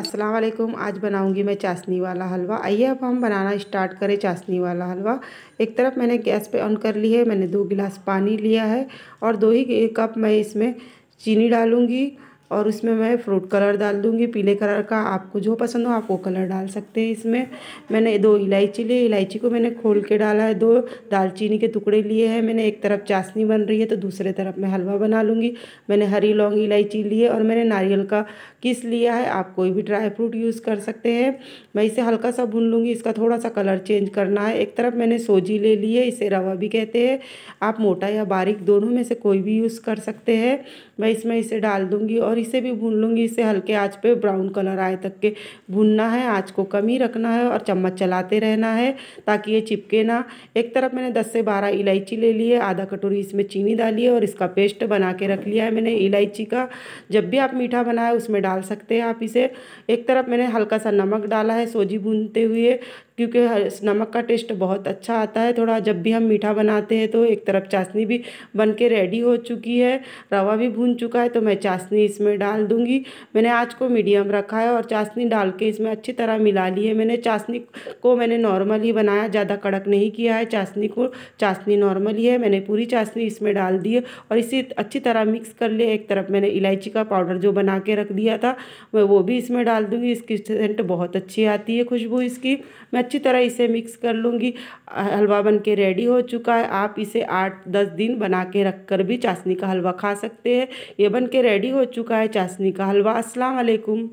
अस्सलाम वालेकुम। आज बनाऊंगी मैं चाशनी वाला हलवा। आइए अब हम बनाना स्टार्ट करें चाशनी वाला हलवा। एक तरफ मैंने गैस पे ऑन कर ली है। मैंने 2 गिलास पानी लिया है और 2 कप मैं इसमें चीनी डालूंगी और उसमें मैं फ्रूट कलर डाल दूंगी, पीले कलर का। आपको जो पसंद हो आप वो कलर डाल सकते हैं। इसमें मैंने 2 इलायची ली, इलायची को मैंने खोल के डाला है। 2 दालचीनी के टुकड़े लिए हैं मैंने। एक तरफ चाशनी बन रही है तो दूसरे तरफ मैं हलवा बना लूँगी। मैंने हरी लौंग इलायची ली है और मैंने नारियल का किस लिया है। आप कोई भी ड्राई फ्रूट यूज़ कर सकते हैं। मैं इसे हल्का सा भून लूँगी, इसका थोड़ा सा कलर चेंज करना है। एक तरफ मैंने सोजी ले ली है, इसे रवा भी कहते हैं। आप मोटा या बारीक दोनों में से कोई भी यूज़ कर सकते हैं। मैं इसमें इसे डाल दूँगी और इसे भी भून लूँगी। इसे हल्के आंच पे ब्राउन कलर आए तक के भूनना है। आंच को कम ही रखना है और चम्मच चलाते रहना है ताकि ये चिपके ना। एक तरफ मैंने 10 से 12 इलायची ले लिए, आधा कटोरी इसमें चीनी डाली है और इसका पेस्ट बना के रख लिया है मैंने इलायची का। जब भी आप मीठा बनाए उसमें डाल सकते हैं आप इसे। एक तरफ मैंने हल्का सा नमक डाला है सोजी भूनते हुए, क्योंकि नमक का टेस्ट बहुत अच्छा आता है थोड़ा, जब भी हम मीठा बनाते हैं तो। एक तरफ चाशनी भी बन के रेडी हो चुकी है, रवा भी भून चुका है, तो मैं चाशनी इसमें डाल दूंगी। मैंने आंच को मीडियम रखा है और चाशनी डाल के इसमें अच्छी तरह मिला ली है मैंने। चाशनी को मैंने नॉर्मल ही बनाया, ज़्यादा कड़क नहीं किया है चाशनी को। चाशनी नॉर्मल ही है। मैंने पूरी चाशनी इसमें डाल दी है और इसे अच्छी तरह मिक्स कर लिया। एक तरफ मैंने इलायची का पाउडर जो बना के रख दिया था मैं वो भी इसमें डाल दूँगी। इसकी सेंट बहुत अच्छी आती है, खुशबू इसकी। मैं अच्छी तरह इसे मिक्स कर लूँगी। हलवा बन के रेडी हो चुका है। आप इसे 8-10 दिन बना के रख कर भी चाशनी का हलवा खा सकते हैं। ये बन के रेडी हो चुका है चाशनी का हलवा। अस्सलाम वालेकुम।